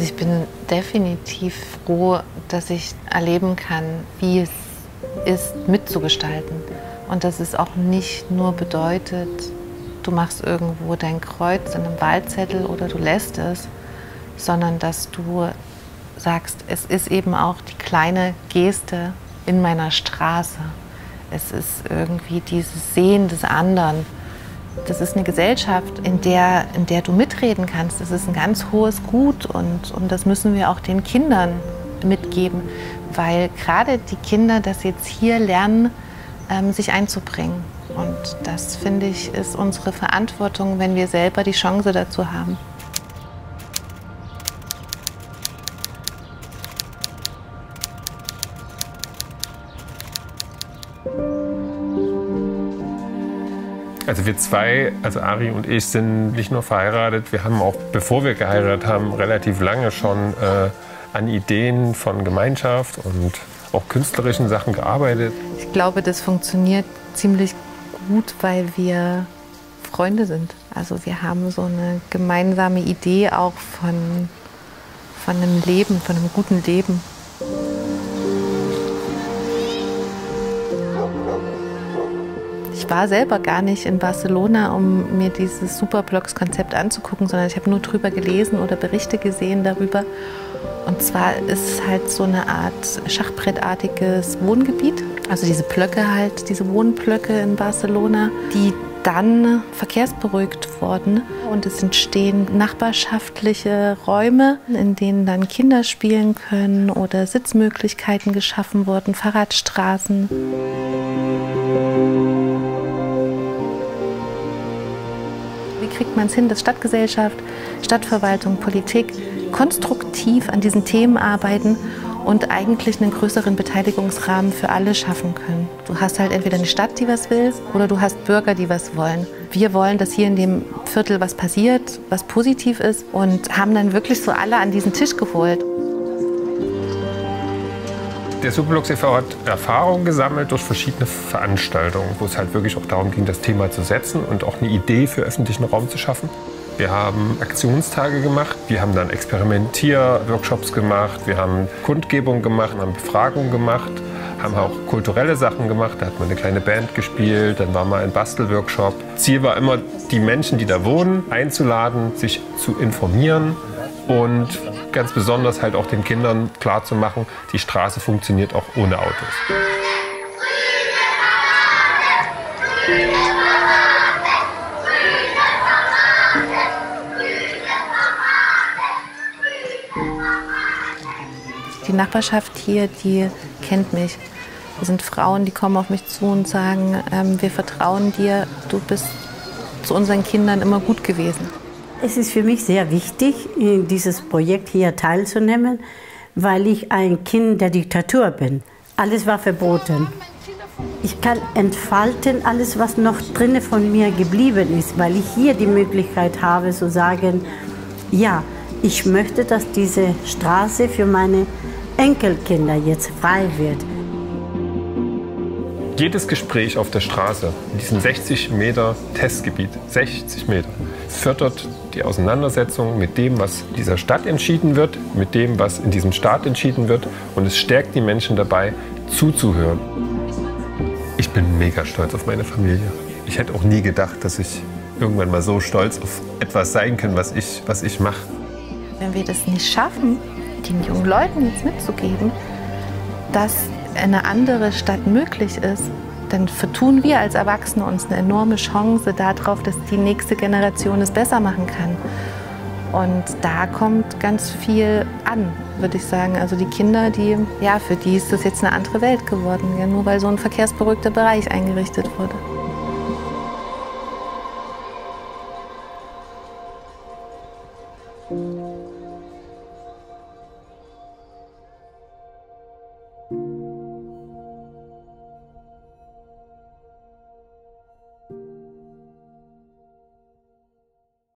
Also ich bin definitiv froh, dass ich erleben kann, wie es ist, mitzugestalten. Und dass es auch nicht nur bedeutet, du machst irgendwo dein Kreuz in einem Wahlzettel oder du lässt es, sondern dass du sagst, es ist eben auch die kleine Geste in meiner Straße. Es ist irgendwie dieses Sehen des anderen. Das ist eine Gesellschaft, in der du mitreden kannst. Das ist ein ganz hohes Gut und das müssen wir auch den Kindern mitgeben, weil gerade die Kinder das jetzt hier lernen, sich einzubringen. Und das, finde ich, ist unsere Verantwortung, wenn wir selber die Chance dazu haben. Also wir zwei, also Ari und ich, sind nicht nur verheiratet, wir haben auch, bevor wir geheiratet haben, relativ lange schon an Ideen von Gemeinschaft und auch künstlerischen Sachen gearbeitet. Ich glaube, das funktioniert ziemlich gut, weil wir Freunde sind. Also wir haben so eine gemeinsame Idee auch von einem Leben, von einem guten Leben. Ich war selber gar nicht in Barcelona, um mir dieses Superblocks-Konzept anzugucken, sondern ich habe nur drüber gelesen oder Berichte gesehen darüber. Und zwar ist es halt so eine Art schachbrettartiges Wohngebiet, also diese Blöcke halt, diese Wohnblöcke in Barcelona, die dann verkehrsberuhigt wurden. Und es entstehen nachbarschaftliche Räume, in denen dann Kinder spielen können oder Sitzmöglichkeiten geschaffen wurden, Fahrradstraßen. Kriegt man es hin, dass Stadtgesellschaft, Stadtverwaltung, Politik konstruktiv an diesen Themen arbeiten und eigentlich einen größeren Beteiligungsrahmen für alle schaffen können. Du hast halt entweder eine Stadt, die was will, oder du hast Bürger, die was wollen. Wir wollen, dass hier in dem Viertel was passiert, was positiv ist, und haben dann wirklich so alle an diesen Tisch geholt. Der Superblocks e.V. hat Erfahrungen gesammelt durch verschiedene Veranstaltungen, wo es halt wirklich auch darum ging, das Thema zu setzen und auch eine Idee für öffentlichen Raum zu schaffen. Wir haben Aktionstage gemacht, wir haben dann Experimentier-Workshops gemacht, wir haben Kundgebungen gemacht, wir haben Befragungen gemacht, haben auch kulturelle Sachen gemacht, da hat man eine kleine Band gespielt, dann war mal ein Bastelworkshop. Ziel war immer, die Menschen, die da wohnen, einzuladen, sich zu informieren und ganz besonders halt auch den Kindern klarzumachen, die Straße funktioniert auch ohne Autos. Die Nachbarschaft hier, die kennt mich. Das sind Frauen, die kommen auf mich zu und sagen, wir vertrauen dir, du bist zu unseren Kindern immer gut gewesen. Es ist für mich sehr wichtig, in dieses Projekt hier teilzunehmen, weil ich ein Kind der Diktatur bin. Alles war verboten. Ich kann entfalten alles, was noch drinne von mir geblieben ist, weil ich hier die Möglichkeit habe zu sagen, ja, ich möchte, dass diese Straße für meine Enkelkinder jetzt frei wird. Jedes Gespräch auf der Straße, in diesem 60 Meter Testgebiet, 60 Meter, fördert die Auseinandersetzung mit dem, was in dieser Stadt entschieden wird, mit dem, was in diesem Staat entschieden wird. Und es stärkt die Menschen dabei, zuzuhören. Ich bin mega stolz auf meine Familie. Ich hätte auch nie gedacht, dass ich irgendwann mal so stolz auf etwas sein kann, was ich mache. Wenn wir das nicht schaffen, den jungen Leuten jetzt mitzugeben, dass eine andere Stadt möglich ist, dann vertun wir als Erwachsene uns eine enorme Chance darauf, dass die nächste Generation es besser machen kann. Und da kommt ganz viel an, würde ich sagen. Also die Kinder, die, ja, für die ist das jetzt eine andere Welt geworden, ja, nur weil so ein verkehrsberuhigter Bereich eingerichtet wurde.